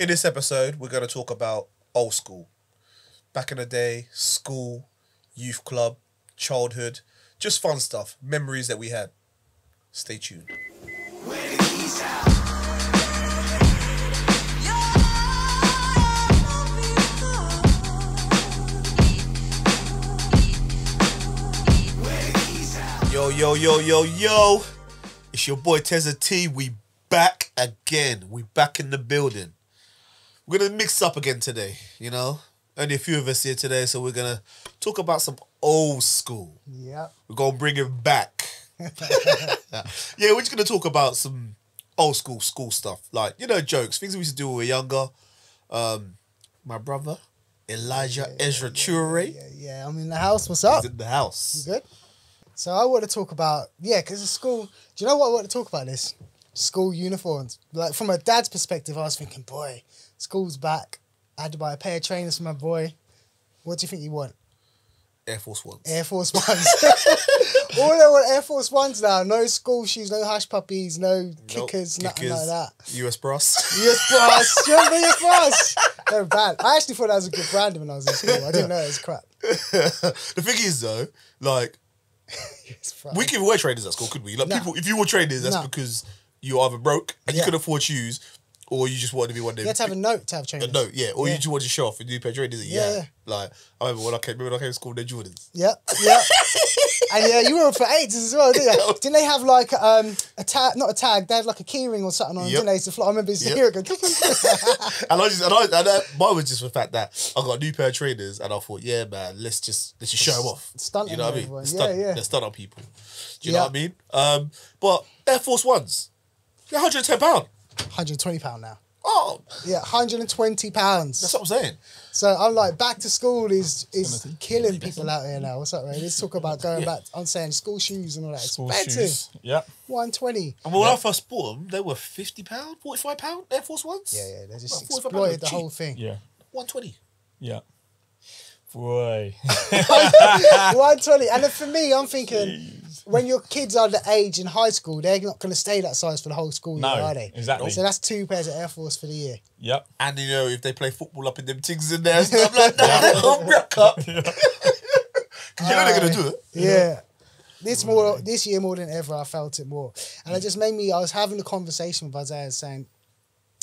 In this episode, we're going to talk about old school. Back in the day, school, youth club, childhood, just fun stuff, memories that we had. Stay tuned. Yo, yo, yo, yo, yo. It's your boy Tezza T. We back again. We back in the building. We're going to mix up again today, you know. Only a few of us here today, so we're going to talk about some old school. Yeah. We're going to bring it back. Yeah, we're just going to talk about some old school stuff. Like, you know, jokes, things we used to do when we were younger. My brother, Elijah, Ezra Ture. Yeah, I'm in the house. What's up? He's in the house. You good? So I want to talk about, yeah, because it's school. Do you know what I want to talk about this? School uniforms. Like, from a dad's perspective, I was thinking, boy, school's back. I had to buy a pair of trainers for my boy. What do you think you want? Air Force Ones. Air Force Ones. All they want Air Force Ones now. No school shoes, no hush puppies, no kickers, nothing like that. US Brass. US Brass. Do you remember US Brass? They're bad. I actually thought that was a good brand when I was in school. I didn't know it was crap. The thing is, though, like, we give away trainers at school, could we? Like, nah. People, if you wore trainers, that's because you're either broke and you could afford shoes, or you just wanted to be one day. You had to have a note to have trainers. A note, yeah. Or you just wanted to show off and do a pair of trainers. Yeah, yeah. Like, I remember when I came, to school, they're Jordans. Yep, yep. And yeah, you were up for eights as well, didn't they? Didn't they have like a tag, not a tag, they had like a keyring or something on, didn't they? So I remember it's here again. And I just, mine was just the fact that I got a new pair of trainers and I thought, yeah, man, let's just show them off. Stunt, you know what I mean? Let's stunt on people. Do you know what I mean? But Air Force Ones, they're £110. £120 now. Oh. Yeah, £120. That's what I'm saying. So I'm like, back to school is killing people out here now. What's up, man? Let's talk about going back. I'm saying school shoes and all that. School shoes. Yeah. £120. And when I first bought them, they were £50, £45 Air Force Ones. Yeah, yeah. They just exploited the whole thing. Yeah. £120. Yeah. Boy. £120. And then for me, I'm thinking, when your kids are the age in high school, they're not going to stay that size for the whole school year, are they? Exactly. So that's 2 pairs of Air Force for the year. Yep. And you know, if they play football up in them things in there and stuff like that, they'll wreck up. Because you know they're going to do it. Yeah. This year more than ever, I felt it more. And it just made me, I was having a conversation with Isaiah saying,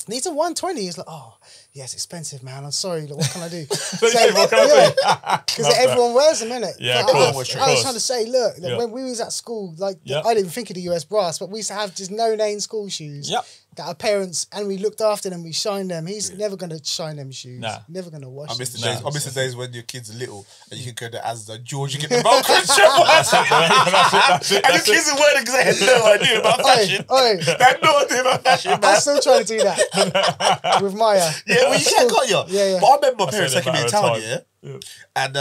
these are 120. He's like, oh, yeah, it's expensive, man. I'm sorry. Like, what can I do? Because everyone wears them, innit? Yeah, like, I was trying to say, look, like, when we was at school, like, I didn't think of the US Brass, but we used to have just no-name school shoes that our parents, and we looked after them, we shined them. He's never going to shine them shoes. Nah. Never going to wash them. I miss the days when your kids are little and you can go to Asda, George, you get the Velcro and show. And your kids are wearing it because they had no idea about fashion. They had no idea about fashion, man. I'm still trying to do that with Maya. Yeah, well, you can't got you. Yeah, yeah. But I remember my parents taking me in town, and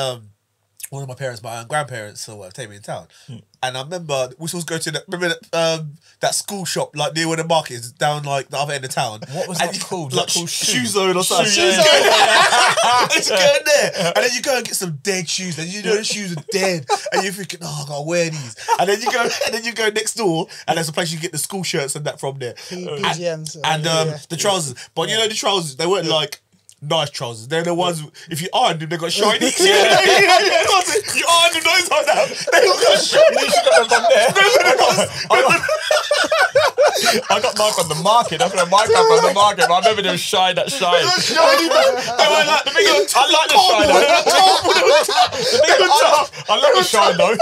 one of my parents, my grandparents, so take me in town. And I remember we supposed to go to that school shop like near where the market is, down like the other end of town. What was that called? Like Shoe Zone or something. Shoe Zone. Let's go there. And then you go and get some dead shoes, and you know the shoes are dead, and you're thinking, oh, I gotta wear these. And then you go, next door, and there's a place you can get the school shirts and that from there. PGMs and the trousers, but you know the trousers, they weren't like nice trousers. They're the ones, if you iron them, they got shiny. You iron them, those ones out, they got shiny. You should have them there. I got mine from the market. I got mine from the market, but I remember they were shiny. Shiny, man. They were like, the big old top. I like the shine, though. The big old top. I like the shine, though.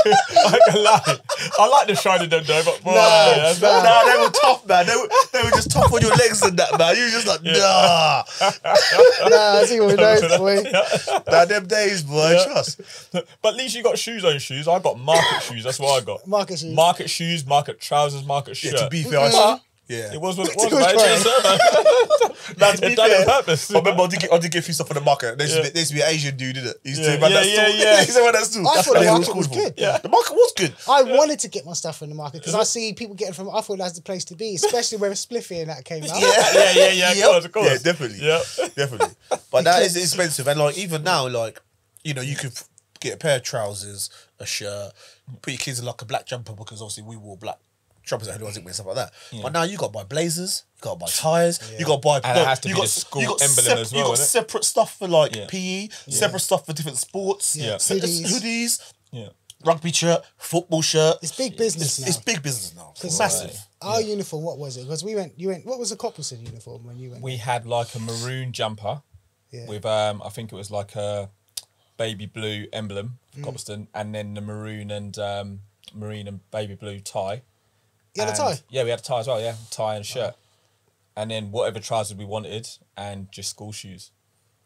I like the shine of them, though, but boy. No, they were tough, man. They were just tough on your legs and that, man. You were just like, nah. Nah, I see what we know, boy. Nah, them days, boy, trust. But at least you got shoes on shoes. I got market shoes. That's what I got. Market shoes. Market shoes, market trousers, market shirt. Yeah, to be fair, it was what it was, man. It done on purpose. I remember I did get a few stuff on the market. There used to be an Asian dude, didn't it? He used to wear that stool. I thought the market was good. Yeah, the market was good. I wanted to get my stuff from the market because I see people getting from. I thought that's the place to be, especially where a spliffy and that came out. Yeah. Of course. Yeah, definitely. Yeah, definitely. But that is expensive, and like even now, like you know, you could get a pair of trousers, a shirt, put your kids in like a black jumper because obviously we wore black. shoppers who doesn't wear stuff like that. Yeah. But now you got to buy blazers, you got to buy ties, yeah. you got to buy. And it has to be the school emblem as well. You got separate stuff for like PE, separate stuff for different sports, hoodies. Yeah. Rugby shirt, football shirt. It's big business now. It's big business now. It's massive. Our uniform, what was it? Because we went, you went, what was the Copleston uniform when you went? We had like a maroon jumper with, I think it was like a baby blue emblem for Copleston, and then the maroon and baby blue tie. You had a tie? Yeah, we had a tie as well, yeah. Tie and shirt. And then whatever trousers we wanted and just school shoes.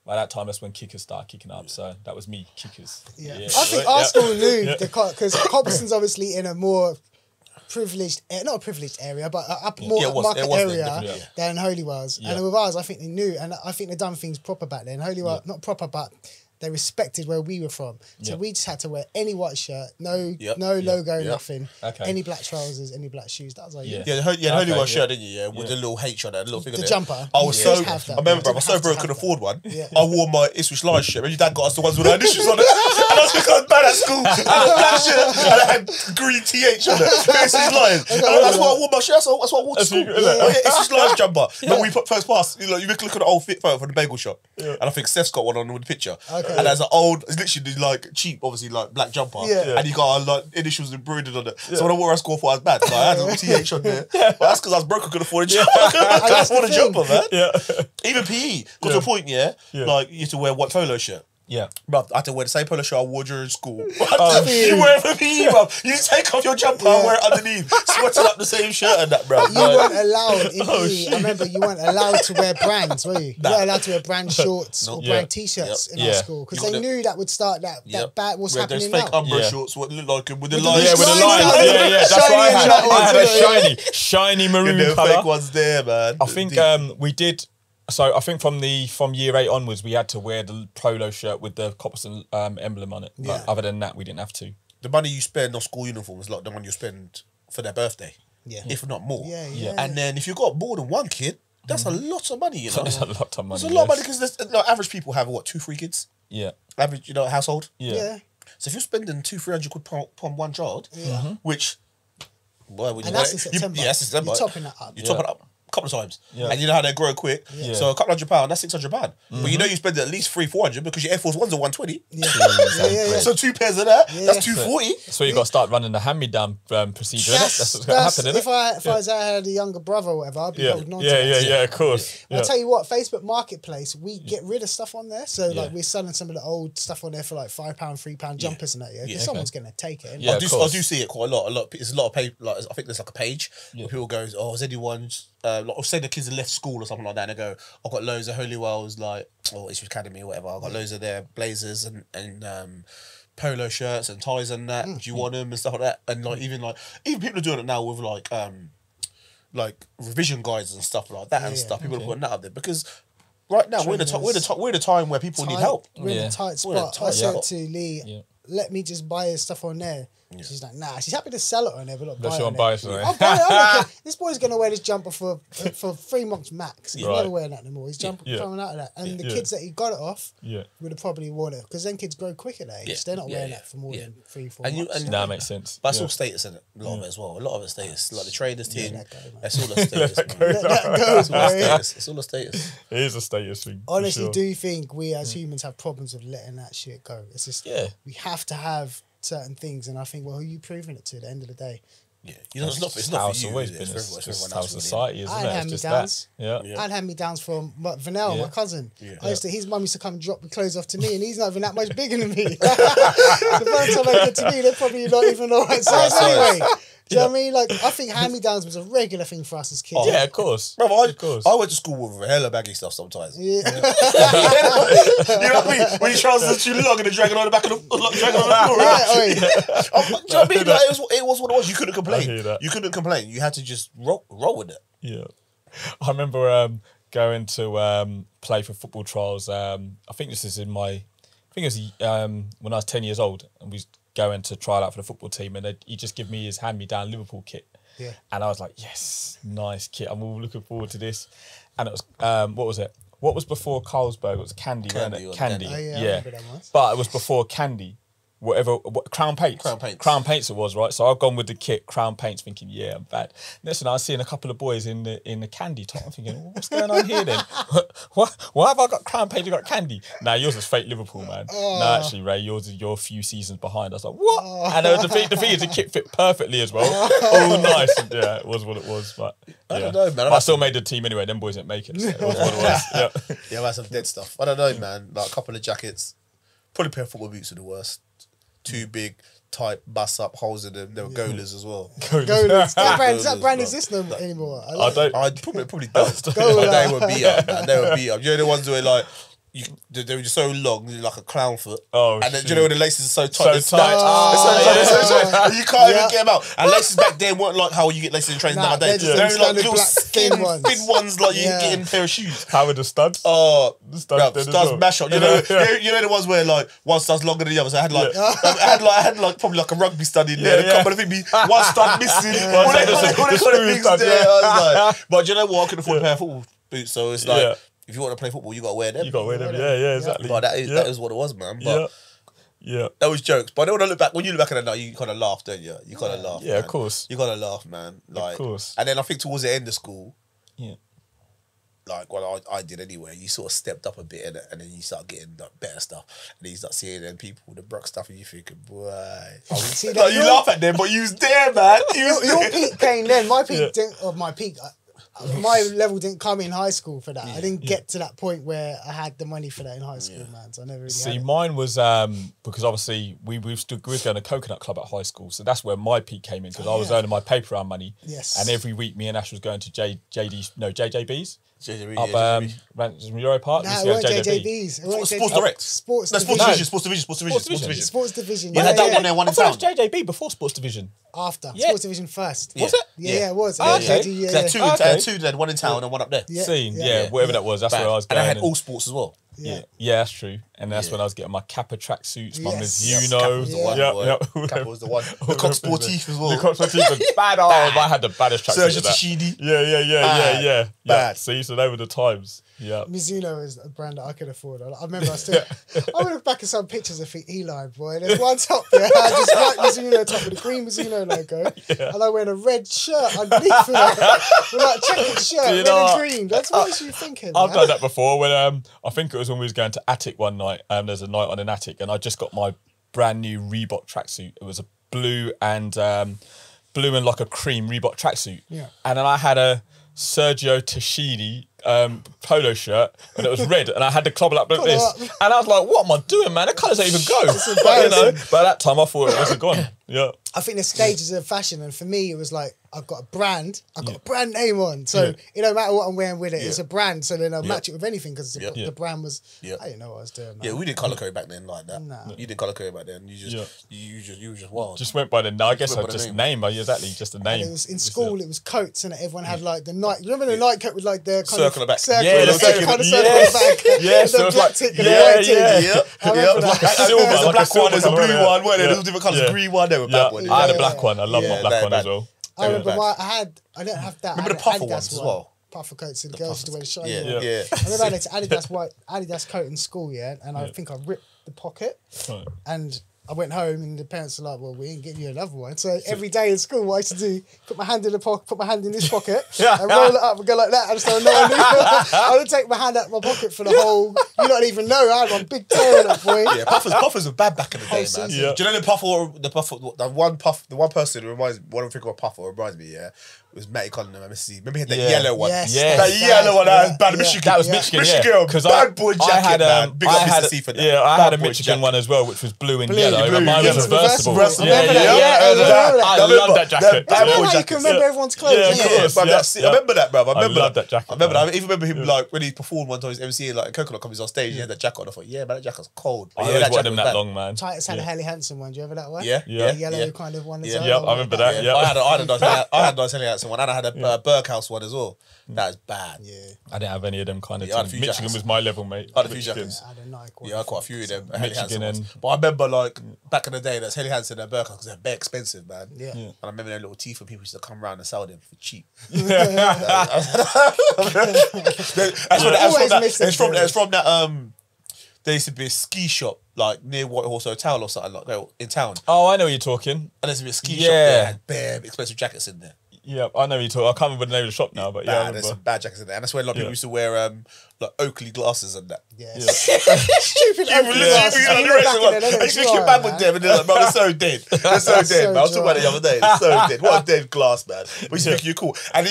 By that time, that's when Kickers started kicking up. So that was me, Kickers. Yeah, yeah. I think Arsenal knew because Copleston's obviously in a more privileged, not a privileged area, but a more market area than Holywell's. Yeah. And with ours, I think they knew, and I think they done things proper back then. Holywell, not proper, but they respected where we were from. So we just had to wear any white shirt, no logo, nothing. Okay. Any black trousers, any black shoes. That was like Holywell shirt, didn't you? Yeah, with the little H on that, little thing. The jumper. I was I remember, my so broke could afford one. Yeah. I wore my Ipswich Lions shirt. Your dad got us the ones with our initials on it. And I was just going bad at school. I had a black shirt and I had green TH on it. Ipswich Lions. That's why I wore my shirt. That's why I wore to school. Ipswich Lions jumper. Remember we put first pass. You look at the old fit photo from the bagel shop, and I think Steph's got one on with the picture. And there's an old, it's literally like cheap, obviously like black jumper, and you got like initials embroidered on it. So when I wore a score for, I was bad. Like, I had a little TH on there. But that's because I was broke. I could afford a jumper. I could afford a jumper, man. Even PE got to a point, like you used to wear a white polo shirt. Yeah, bro, I had to wear the same polo shirt I wore during school. You wear it for PE, bro. You take off your jumper and wear it underneath, sweating up the same shirt and that, bro. You weren't allowed in PE. I remember you weren't allowed to wear brands, were you? Nah. You weren't allowed to wear brand shorts or brand T-shirts in our school because they knew that would start that bad. What's happening now? Those fake Umbro shorts, what looked like with the lines. Yeah, with the lines. Yeah. That's why I had a shiny maroon colour. Fake ones there, man. I think we did. So I think from year 8 onwards, we had to wear the polo shirt with the Copleston emblem on it. Yeah. But other than that, we didn't have to. The money you spend on school uniforms is like the money you spend for their birthday, if not more. And then if you've got more than one kid, that's a lot of money, you know? That's a lot of money. It's a lot of money because like, average people have, what, 2, 3 kids? Yeah. Average, you know, household? Yeah. So if you're spending 200-300 quid upon one child, which... Boy, and that's in September. That's in September. You're topping that up. You're topping up. Couple of times, and you know how they grow quick. Yeah. So £200, that's £600. But you know you spend at least 300-400 because your Air Force Ones are 120. So 2 pairs of that, that's 240. So you got to start running the hand-me-down procedure. That's what's going to happen. If I had a younger brother or whatever, I'd be holding on to that. Yeah, of course. I'll tell you what, Facebook Marketplace, we get rid of stuff on there. So like we're selling some of the old stuff on there for like £5, £3 jumpers and that. Yeah, someone's going to take it. I do see it quite a lot. There's a lot of people. I think there's like a page where people go, "Oh, is anyone?" Or say the kids have left school or something like that and they go, I've got loads of Holywell's, like, or Eastwood Academy or whatever, I've got loads of their blazers and polo shirts and ties and that, do you want them and stuff like that? And like even people are doing it now with like revision guides and stuff like that people are putting that up there because right now we're in a time where people need help. We're in a tight spot. I said to Lee, let me just buy his stuff on there. Yeah. She's like, nah. She's happy to sell it on there, but not buy it. I'll buy it. I don't care. This boy's gonna wear this jumper for 3 months max. He's never wearing that no more. He's jumping coming out of that, and the kids that he got it off would have probably worn it because then kids grow quicker at that age. They're not wearing that for more than 3-4 months. That makes sense. But it's all status in it. A lot of it as well. A lot of it's status. Like the traders team. That's all the status. It's all a status. It is a status thing. Honestly, do you think we as humans have problems with letting that shit go? It's just we have to have certain things, and I think, well, who are you proving it to at the end of the day? Yeah, you know, it's not for you. Always been it's how society is. I had hand-me-downs. I had hand-me-downs from Vanell, my cousin. His mum used to come and drop the clothes off to me, and he's not even that much bigger than me. The first time they get to me, they're probably not even the right size anyway. Do you know what I mean? Like, I think hand-me-downs was a regular thing for us as kids. Oh, yeah, of course. Bro, I went to school with hella baggy stuff sometimes. You know what I mean? When your trousers are too long and they're dragging on the back of the floor. Do you know what I mean? Like, it was what it was. You couldn't complain. You couldn't complain. You had to just roll with it. Yeah. I remember going to play for football trials. I think this is in my... I think it was when I was 10 years old and we... going to trial out for the football team, and he just gave me his hand-me-down Liverpool kit. Yeah. And I was like, yes, nice kit. I'm all looking forward to this. And it was, what was it? What was before Carlsberg? It was Candy, wasn't it? Candy. Oh, yeah, but it was before Candy. whatever, what, Crown Paints it was, right? So I've gone with the kit, Crown Paints, thinking, yeah, I'm bad. Next thing I was seeing a couple of boys in the candy top. I'm thinking, well, what's going on here then? Why have I got Crown Paints, you got candy? Nah, yours is fake Liverpool, man. Nah, actually, Ray, yours is your few seasons behind. I was like, what? And the thing is, the kit fit perfectly as well. All nice. Yeah, it was what it was. But yeah. I don't know, man. But I still made the team anyway. Them boys didn't make it. So it was what it was. Yeah, yeah, man, some dead stuff. I don't know, man. Like a couple of jackets. Probably a pair of football boots are the worst. Too big, tight, bust up, holes in them. They were golas as well. Golas. That brand exists no anymore. I probably does. They were beat up, man. They were beat up. You know the ones who were like, they were just so long, like a clown foot. Oh, and then, you know when the laces are so tight? So tight. You can't even get them out. And laces back then weren't like how you get laces in trains nowadays. They're like little skin ones. Thin ones like you can get in a pair of shoes. How are the studs? The studs mash up. You know the ones where like one stud's longer than the other. So I had like, I had like probably like a rugby stud in there. A couple of things, one stud missing. All the kind of things there. But you know what? I could afford a pair of football boots. So it's like, if you want to play football, you got to wear them. You got to wear them, yeah, exactly. But that is what it was, man. But yeah, that was jokes. But I don't want to look back. When you look back at that now, you kind of laugh, don't you? You kind of laugh. Yeah, man. Of course. You kind of laugh, man. Like, of course. And then I think towards the end of school, yeah, like well, I did anyway. You sort of stepped up a bit, and then you start getting like better stuff, and then you start seeing them people with the Brock stuff, and you thinking, boy, see that, like, you laugh at them, but you was there, man. Your peak came then. My peak, my level didn't come in high school for that. Yeah, I didn't get to that point where I had the money for that in high school, man. So I never really had it. Mine was because obviously we were going to Coconut Club at high school, so that's where my peak came in, because I was earning my paper round money. Yes. And every week, me and Ash was going to JJB's. JJB, up Euro Park. No, it weren't JJBs. Sports Direct. Sports Division. Yeah, that one there, one in town. I thought it was JJB before Sports Division. After. Sports Division first. Was it? Yeah, it was. They had one in town and one up there. Seen, yeah, whatever that was. That's where I was going. And I had all sports as well. Yeah, that's true. And that's when I was getting my Kappa tracksuits, my Mizuno. Kappa was the one. The Coq Sportif as well. The Coq Sportif was bad. I had the baddest tracksuits. Yeah. See, so they were the times. Yeah. Mizuno is a brand that I could afford. I remember I still. I look back at some pictures of Eli, boy. There's one top there. I just white Mizuno top with a green Mizuno logo, and I wear a red shirt underneath it. Like checkered shirt, red and green. That's what was you thinking? I've done that before. When I think it was when we was going to Attic one night. There's a night on an Attic, and I just got my brand new Reebok tracksuit. It was a blue and like a cream Reebok tracksuit. Yeah. And then I had a Sergio Tashidi polo shirt, and it was red, and I had to cobble up like this, and I was like, what am I doing, man? The colours don't even go. But, you know, by that time I thought it was gone. Yeah, I think the stages of fashion, and for me it was like, I've got a brand, I've got a brand name on, so it don't matter what I'm wearing with it, it's a brand, so then I'll match it with anything, because the brand was, I didn't know what I was doing, man. Yeah, we didn't colour code back then like that. Nah. You didn't colour code back then, you just wild. Just went by the, I guess I just name, exactly, just a name. It was, in school it was coats, and everyone had like the night, remember the night coat with like the kind of circle back. Yeah, so it was like, it was like a silver, like a blue one, weren't it? There was different colours, green one, they were black one. I had a black one, I love my black one as well. I remember I don't have that. Remember the puffer ones as well? Puffer coats, and the girls used to wear the shiny one. Yeah. I remember I had Adidas coat in school, and I think I ripped the pocket, and I went home and the parents were like, well, we ain't getting you another one. So every day in school, what I used to do, put my hand in the pocket, put my hand in this pocket, and roll it up and go like that. And so no one knew. I would take my hand out of my pocket for the whole, you don't even know, I had one big tear at that point. Yeah, puffers were bad back in the day, man. Yeah. Do you know the one person who reminds me it was Matty Collin and MSC. Remember he had that yellow one? That yellow one, that was bad. Michigan. That was Michigan, bad boy jacket, man. Big up Mr. C for that. Yeah, I had a Michigan one as well, which was blue and yellow. And mine was reversible. I love that jacket. You can remember everyone's clothes. I remember that, bruv. I love that jacket. I remember that. I even remember him, like, when he performed one time, his MC, like, Coconut Club, he was on stage, he had that jacket on. I thought, yeah, man, that jacket's cold. I always wanted him that long, man. Titus had a Helly Hansen one. Do you remember that one? Yeah. The yellow kind of one as well. Yeah, I remember that. I had a nice Helly Hansen one, and I had a Berghaus one as well. That is bad. Yeah, I didn't have any of them kind of things. Michigan was my level, mate. I had a few jackets. I had a Nike one. Yeah, I had quite a few of them. Helly Hansen ones. But I remember, like, back in the day, that's Helly Hansen and Berghaus, because they're very expensive, man. Yeah. And I remember their little teeth, and people used to come around and sell them for cheap. It's from that. There used to be a ski shop like near White Horse Hotel or something like that in town. Oh, I know what you're talking. And there's a bit of ski shop there, and bare expensive jackets in there. Yeah, I know what you're talking. I can't remember the name of the shop now, but yeah, there's some bad jackets in there, and that's where a lot of people used to wear like Oakley glasses and that. Yes. Yeah. Stupid Oakley glasses. I used to kick back with them, and they're like, "Man, it's so dead. It's so dead." I was talking about it the other day. It's so dead. What a dead glass, man. But you think you're cool, and I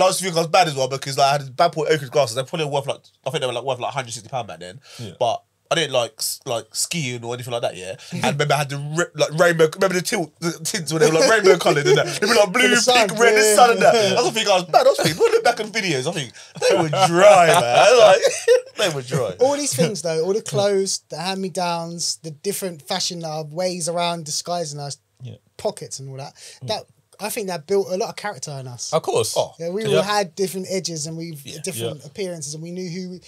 was thinking I was bad as well because like, I had bad poor Oakley glasses. They're probably worth like I think they were like worth like £160 back then, but. I didn't like skiing or anything like that, yeah. And remember I had the remember the tints when they were like rainbow coloured and that. They were like blue, pink, red, the sun and that. I was thinking, I was mad, I was thinking, look back on videos, I think they were dry, man. Like they were dry. All these things though, all the clothes, the hand-me-downs, the different fashion ways around disguising us, pockets and all that. I think that built a lot of character in us. Of course. Oh, yeah, we all had different edges and we've different appearances and we knew who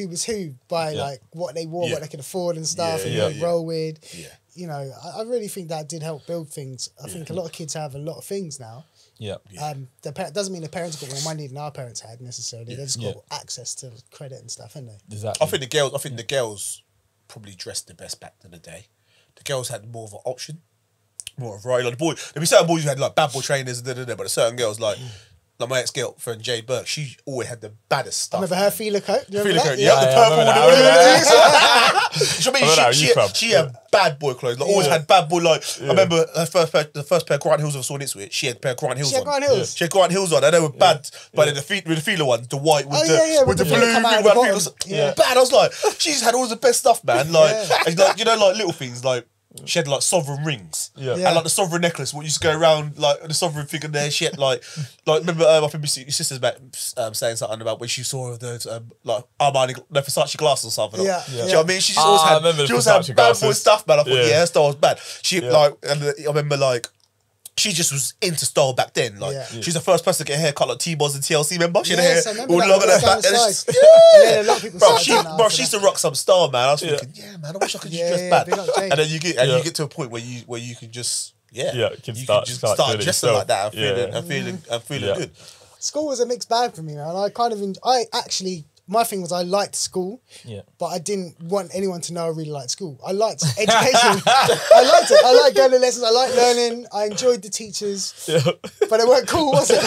was who by like what they wore, what they could afford and stuff, and who they roll with. Yeah. You know, I really think that did help build things. I think a lot of kids have a lot of things now. Yeah. It doesn't mean the parents got more money than our parents had necessarily. They just got access to credit and stuff, haven't they? Exactly. I think the girls probably dressed the best back in the day. The girls had more of an option. More of right. Like the boy there'd be certain boys who had like bad boy trainers and but the certain girls like my ex-girlfriend, Jay Burke, she always had the baddest stuff. I remember her Fila coat? Fila coat, yeah. The purple one. She had bad boy clothes. Like, always had bad boy, like, I remember her first pair of Grind Hills I saw in Ipswich, she had a pair of Grind Hills on. She had Grind Hills on, and they were bad. But with the Fila ones, the white with the blue, bad. I was like, she just had all the best stuff, man. Like, you know, like little things, like, she had like sovereign rings, and like the sovereign necklace. What used to go around like the sovereign figure there. She had like remember I think your sister's about saying something about when she saw those like Armani, no Versace glasses or something. Yeah, yeah. Do you know what I mean? She just always had bad boy stuff, man. I thought her style was bad. She like I remember like. She just was into style back then. Like she was the first person to get a haircut like T-Boz and TLC member. She had hair all long and back. Yeah, a lot of people. Bro, she used to rock some style, man. I was thinking, yeah, man, I wish I could just dress bad. And then you get to a point where you can just start dressing like that and feeling good. School was a mixed bag for me, man. I kind of my thing was I liked school, but I didn't want anyone to know I really liked school. I liked education. I liked it. I liked going to lessons. I liked learning. I enjoyed the teachers, but they weren't cool, was it?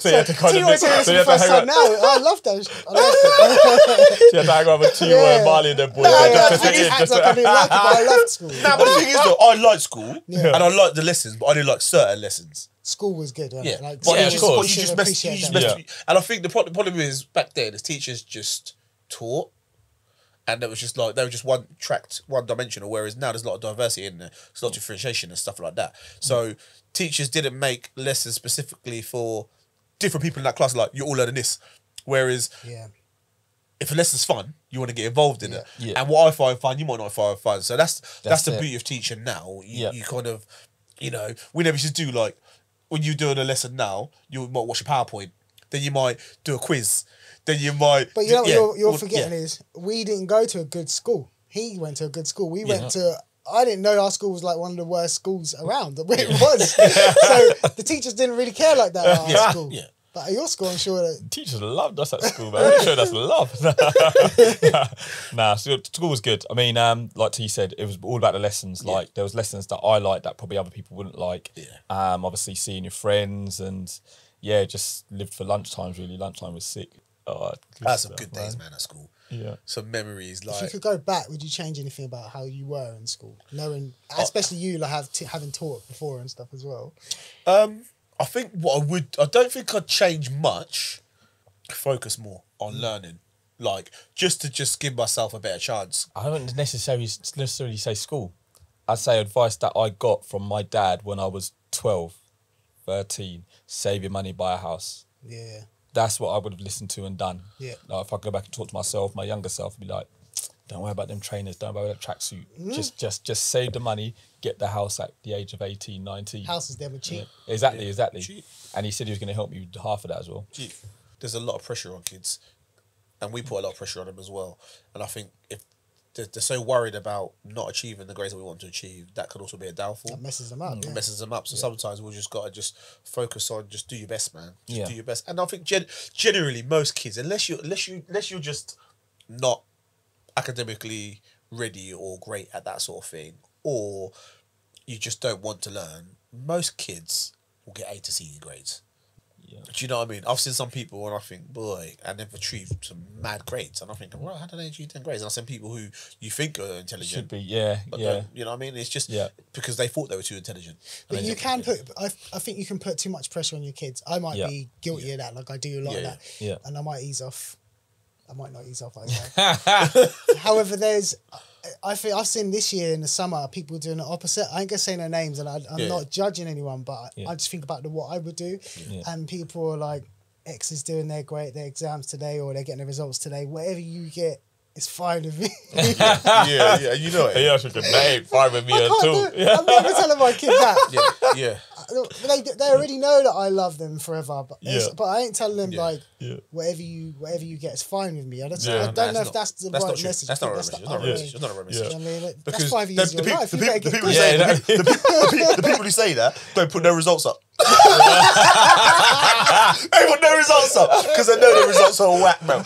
So you had to kind of mix it up. So you had to hang out. I love those. I loved it. So you had to hang out with T-Roy and Molly and them boys. I didn't like it, but I loved school. But the thing is though, I liked school and I liked the lessons, but I didn't like certain lessons. School was good, wasn't it? Like, but of course. And I think the problem is back then is teachers just taught, and it was just like they were just one dimensional. Whereas now there's a lot of diversity in there, there's a lot of differentiation and stuff like that. So teachers didn't make lessons specifically for different people in that class. Like you're all learning this, whereas if a lesson's fun, you want to get involved in it. And what I find fun, you might not find fun. So that's the beauty of teaching now. You kind of, you know, we never used to do like. When you're doing a lesson now, you might watch a PowerPoint. Then you might do a quiz. Then you might... But you know what you're forgetting is, we didn't go to a good school. He went to a good school. We went to... I didn't know our school was like one of the worst schools around. It was. So the teachers didn't really care like that at our school. Yeah. But at your school, I'm sure that... Teachers loved us at school, man. They showed us love. School was good. I mean, like T said, it was all about the lessons. Like, there was lessons that I liked that probably other people wouldn't like. Obviously, seeing your friends and, just lived for lunchtimes, really. Lunchtime was sick. That's some good days, man, at school. Yeah. Some memories, like... If you could go back, would you change anything about how you were in school? Knowing, especially you, like, having taught before and stuff as well. I think what I don't think I'd change much. Focus more on learning, like just to give myself a better chance. I wouldn't necessarily say school. I'd say advice that I got from my dad when I was 12, 13, save your money, buy a house. Yeah. That's what I would have listened to and done. Yeah. Like if I go back and talk to myself, my younger self, I'd be like, don't worry about them trainers, don't worry about that tracksuit. Just save the money, get the house at the age of 18, 19. Houses there were cheap. Yeah. Exactly, exactly. Cheap. And he said he was going to help me with half of that as well. Cheap. There's a lot of pressure on kids, and we put a lot of pressure on them as well. And I think if they're so worried about not achieving the grades that we want to achieve, that could also be a downfall. That messes them up. Yeah. It messes them up. So sometimes we've just got to just focus on just do your best, man. Just do your best. And I think generally most kids, unless you're just not academically ready or great at that sort of thing, or you just don't want to learn, most kids will get A to C grades. Yeah. Do you know what I mean? I've seen some people and I think, boy, and they've achieved some mad grades. And I think, well, how do they achieve 10 grades? And I've seen people who you think are intelligent. Should be, yeah, but yeah. You know what I mean? It's just because they thought they were too intelligent. But you can put, I think you can put too much pressure on your kids. I might be guilty of that. Like I do a lot of that. Yeah. And I might ease off. I might not ease off. However, there's, I think I've seen this year in the summer people doing the opposite. I ain't gonna say no names, and I'm not judging anyone, but I just think about what I would do, and people are like, X is doing their exams today, or they're getting their results today. Whatever you get, it's fine with me. You know it. Yeah, fine with me too. Yeah. I'm never telling my kid that. They already know that I love them forever, but but I ain't telling them like whatever you get is fine with me. I don't know if that's the right message. That's not a message. It's not a right message. I mean, that's 5 years of your life. The people who say that don't put their results up. They put their results up because they know their results are whack, bro.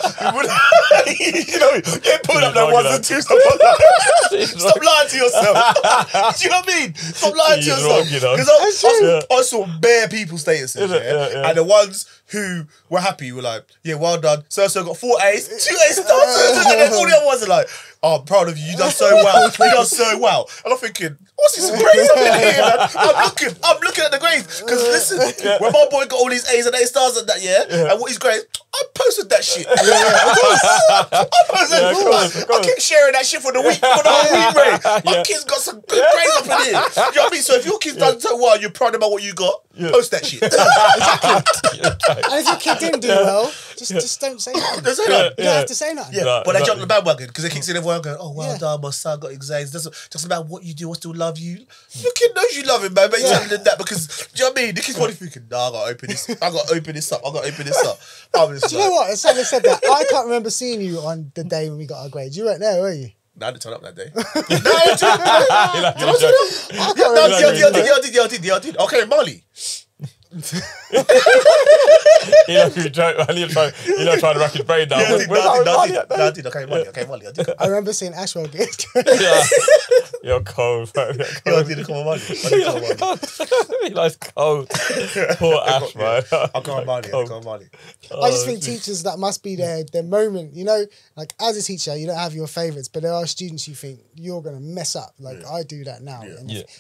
You know, you ain't putting up no ones and twos. Stop lying to yourself. Do you know what I mean? Stop lying to yourself. Because I saw bare people statuses, and the ones who were happy were like, yeah, well done. So got 4 A's, 2 A's, and then all the other ones are like, oh, I'm proud of you. You done so well. You done so well. And I'm thinking, what's this praise up in here, man? I'm looking at the grades. Because listen, when my boy got all these A's and A stars at that year, and what his grades, I posted that shit. I keep sharing that shit for the week, for the whole week, mate. My kid's got some good grades up in here. Do you know what I mean? So if your kid's done so well, you're proud about what you got, post that shit. And if your kid didn't do well, just don't say nothing. Don't say nothing. You don't have to say nothing. Yeah. But they jump on the bandwagon because they keep seeing everyone going, oh, well done, my son got exams. Doesn't matter what you do, I still love you. Your kid knows you love him, man, but you're telling them that because, do you know what I mean? The kid's probably thinking, nah, I got to open this up. Do you know what? As someone said that, I can't remember seeing you on the day when we got our grades. You weren't there, were you? No, I didn't turn up that day. I did. Okay, Molly. You're trying to rack his brain down. I remember seeing Ashwell get you're cold, bro. I did come on Molly. Eli's cold. Poor Ash, man. I'll go on Molly. I just think teachers, that must be their moment. You know, like as a teacher, you don't have your favourites, but there are students you think you're going to mess up. Like I do that now.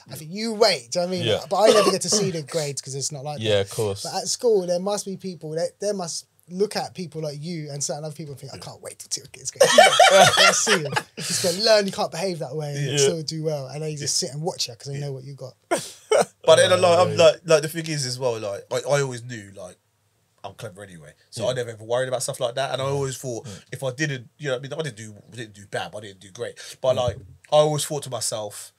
I think you wait. Do you know what I mean? But I never get to see the grades because it's not like that. Of course. But at school, there must be people that they must look at people like you and certain other people and think, I can't wait till it's going to see him. He's going to learn you can't behave that way and still do well. And they just sit and watch you because they know what you got. But then, like the thing is as well, like I always knew, like I'm clever anyway, so I never ever worried about stuff like that. And I always thought if I didn't, you know, I mean, I didn't do bad, I didn't do great, but like I always thought to myself,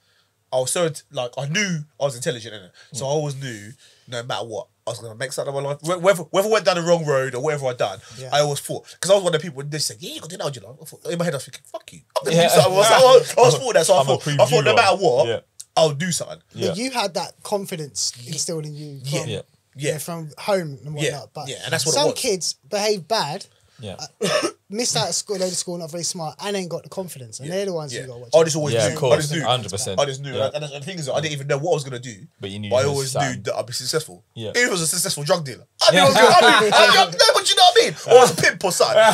I was so like I knew I was intelligent in it, so I always knew. No matter what, I was going to make something of my life. Whether I went down the wrong road or whatever I'd done, I always thought. Because I was one of the people, they said, yeah, you got to do that, I thought, in my head, I was thinking, fuck you. I thought no matter what, I'll do something. But you had that confidence instilled in you from, from home and whatnot. But and that's what some kids behave bad. Missed out of school, load of school, not very smart, and ain't got the confidence, and they're the ones who got watched. I just always knew, of course. I just knew, 100%. I just knew, and the thing is, I didn't even know what I was gonna do, but, you knew I always knew that I'd be successful. If it was a successful drug dealer, I knew I was gonna. No, but you know what I mean? Or I was a pimp or something. I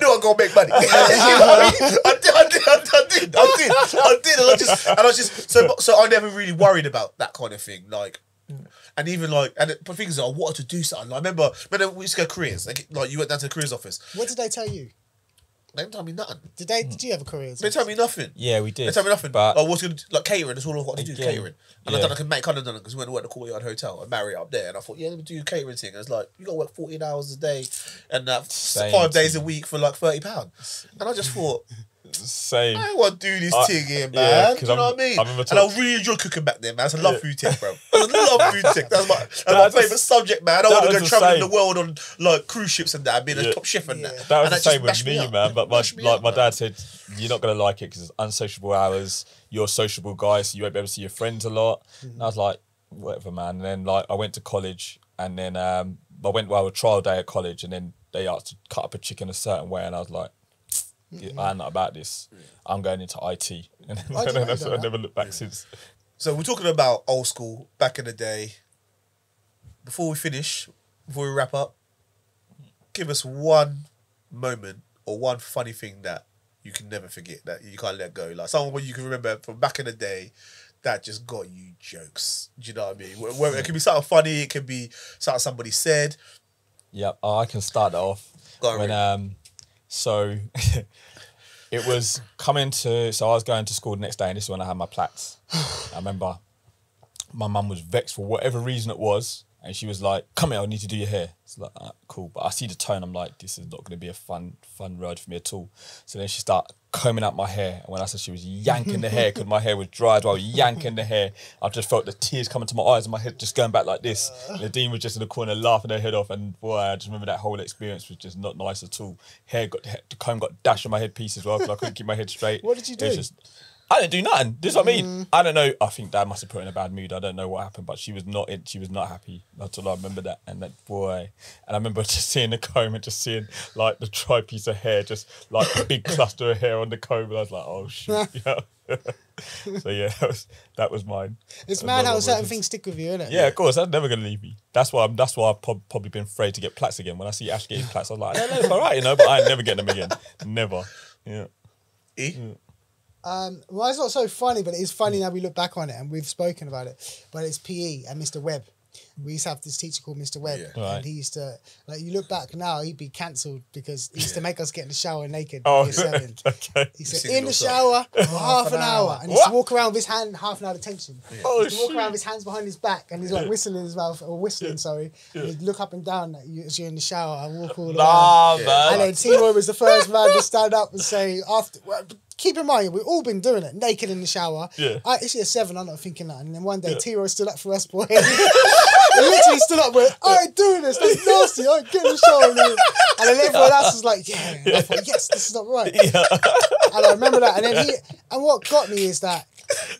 knew I was gonna make money. You know what I mean? I did, and I just. So I never really worried about that kind of thing, like. And even like, but things like I wanted to do something. Like, I remember we used to go careers. Like you went down to the careers office. What did they tell you? They didn't tell me nothing. Did you have a careers? They told me nothing. Yeah, we did. They told me nothing. But I was gonna do, like catering. That's all I wanted to do. Catering. And I done like kind of done it because we went to work at the Courtyard Hotel and Marriott up there. And I thought, yeah, let me do a catering thing. And it's like you got to work 14 hours a day and 5 days a week for like £30. And I just thought. Same. I want to do this thing here, man. Yeah, do you know what I mean? And I really enjoy cooking back then, man. I love food tech, bro. I love food tech. That's my favourite subject, man. I want to go travelling the world on like cruise ships and that, being a top chef and that. That was the same with me, man. But my dad said, you're not going to like it because it's unsociable hours. You're a sociable guy, so you won't be able to see your friends a lot. And I was like, whatever, man. And then like I went to college, and then I went to a trial day at college, and then they asked to cut up a chicken a certain way, and I was like, I'm not about this. Yeah. I'm going into IT. And I never looked back since. So we're talking about old school, back in the day. Before we finish, before we wrap up, give us one moment or one funny thing that you can never forget, that you can't let go. Like someone you can remember from back in the day that just got you jokes. Do you know what I mean? Where, it can be something funny. It can be something somebody said. Yep. Oh, I can start that off. When, so it was coming to, so I was going to school the next day, and this is when I had my plaits. I remember my mum was vexed for whatever reason it was, and she was like, come here, I need to do your hair. It's like, ah, cool. But I see the tone, I'm like, this is not going to be a fun ride for me at all. So then she started combing out my hair, and when I said she was yanking the hair, because my hair was dry as well, yanking the hair, I just felt the tears coming to my eyes and my head just going back like this. And the dean was just in the corner laughing her head off, and boy, I just remember that whole experience was just not nice at all. The comb got dashed on my headpiece as well, because I couldn't keep my head straight. What did you do? I didn't do nothing. This is what I mean. I don't know. I think Dad must have put her in a bad mood. I don't know what happened, but she was not in, she was not happy until I remember that. And that boy, and I remember just seeing the comb and just seeing like the dry piece of hair, just like a big cluster of hair on the comb. And I was like, oh shoot. So yeah, that was mine. It's mad how certain things stick with you, isn't it? Yeah, of course. That's never gonna leave me. That's why I've probably been afraid to get plaits again. When I see Ash getting plaits, I was like, yeah, no, it's all right, you know. But I ain't never getting them again. Never. Yeah. Yeah. Well, it's not so funny, but it is funny now we look back on it, and we've spoken about it, but it's PE and Mr. Webb. We used to have this teacher called Mr. Webb, and he used to, like, you look back now, he'd be cancelled because he used to make us get in the shower naked. Oh, seven. Okay. He said, in the shower for half an hour, and he used to walk around with his hand, half an hour detention. Yeah. Oh, he used to walk around with his hands behind his back, and he's like whistling in his mouth, or whistling, sorry. Yeah. And he'd look up and down like, as you're in the shower and walk all around. Man. And then T-Roy was the first man to stand up and say, after. Keep in mind, we've all been doing it, naked in the shower. Yeah. It's year seven, I'm not thinking that. And then one day, T-Roy stood up for us, boy. He literally stood up with, I ain't doing this, this is nasty, I ain't getting in the shower. And then everyone else was like, yeah. And I thought, yes, this is not right. Yeah. And I remember that. And then and what got me is that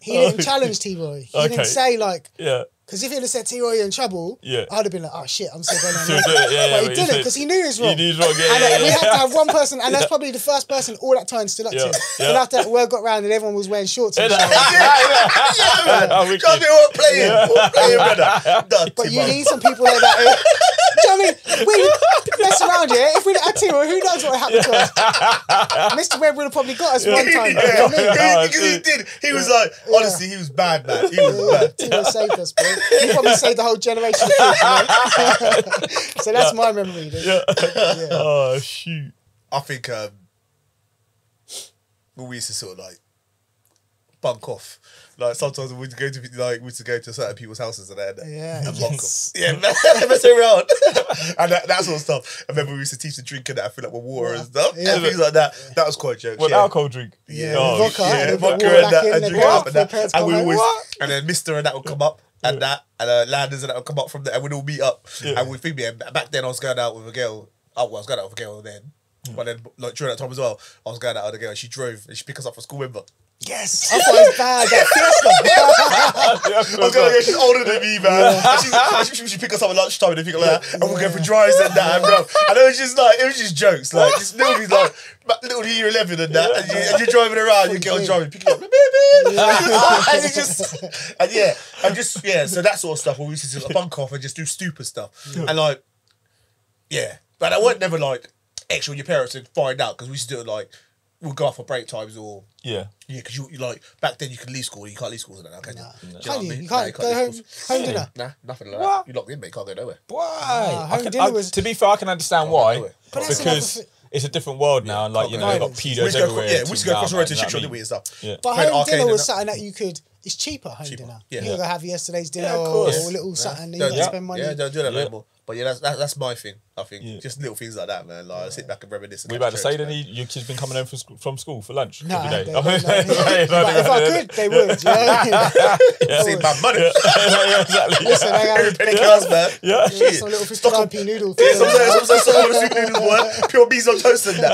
he didn't challenge T-Roy. He didn't say, like, because if he'd have said T-Roy, you're in trouble, I'd have been like, oh shit, I'm still going on. But he didn't, because he knew he was wrong. He knew he was wrong, and we had to have one person, and that's probably the first person all that time stood up to him. And after that, word got round and everyone was wearing shorts. And can't be all playing. All playing, brother. But you need some people like that. Do you know what I mean? We mess around here. If we didn't have T-Roy, who knows what happened to us? Mr. Webb would have probably got us one time. Because he did. He was like, honestly, he was bad, man. He was bad. T-Roy saved us, bro. You probably saved the whole generation of kids, right? So that's my memory. Oh, shoot. I think we used to sort of like bunk off. Like sometimes we'd go to certain people's houses and that. And bunk off. Mess around. And that sort of stuff. I remember we used to teach the drink and that, fill up with water and stuff. And things like that. That was quite a joke. Well, alcohol drink. Vodka. Vodka and that. And drink up and that. And we always, and then Mr. and that would come up. And that, and Landers and that would come up from there, and we'd all meet up. And we'd think, back then I was going out with a girl. I was going out with a girl then. But then, like, during that time as well, I was going out with a girl, and she drove, and she picked us up from school, remember? Yes! I thought it was bad, I was going, she's older than me, man. She'd pick us up at lunchtime, and people like that, and we'll go for drives and that, and bro. And it was just jokes, like, just little year 11 and that, and you're driving around, your girl's driving, picking up, so that sort of stuff where we used to like bunk off and just do stupid stuff and like but I weren't never like extra with your parents would find out, because we used to do it like we'll go off for break times or because you like back then you could leave school, you can't leave school now, can you? No. Can you? You can't go home dinner? Nah, nothing like that. You're locked in, mate, you can't go nowhere. Why? Home dinner was, to be fair, I can understand why, because it's a different world now, and like, you know, you've got pedos everywhere. We used to go across the road to the shop, didn't we, and stuff. But home dinner was something that you could, it's cheaper home dinner. You can go have yesterday's dinner or a little something, you can spend money. Yeah, don't do that anymore. But yeah, that's my thing, I think. Just little things like that, man. Like, I sit back and reminisce. Were you about to say that your kids been coming home from school for lunch every day? But if I could, they would. Save my money. Exactly. Listen, everything else, man. Shit. Some little 59p noodle thing. Some noodles, boy. Pure bees on toast and that.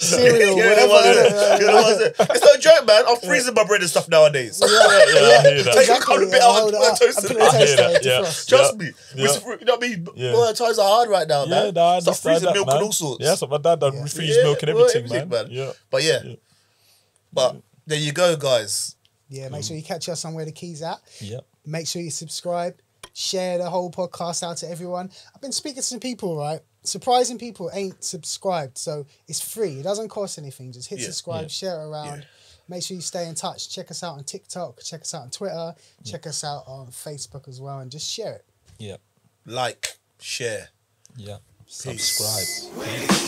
Cereal, whatever. It's no joke, man. I'm freezing my bread and stuff nowadays. Take a cold bit out of my toast and that. Trust me. me. Yeah. Which, you know what I mean? Yeah. Boy, times are hard right now, man. Yeah, stop freezing milk and all sorts. Yeah, so my dad done freeze milk and everything, man. Yeah. But yeah. But there you go, guys. Yeah, make sure you catch us on Where the Keys At. Yeah. Make sure you subscribe. Share the whole podcast out to everyone. I've been speaking to some people, right? Surprising people ain't subscribed. So it's free. It doesn't cost anything. Just hit subscribe, share it around. Yeah. Make sure you stay in touch. Check us out on TikTok. Check us out on Twitter. Check us out on Facebook as well. And just share it. Yeah. Like, share. Yeah. Peace. Subscribe. Peace.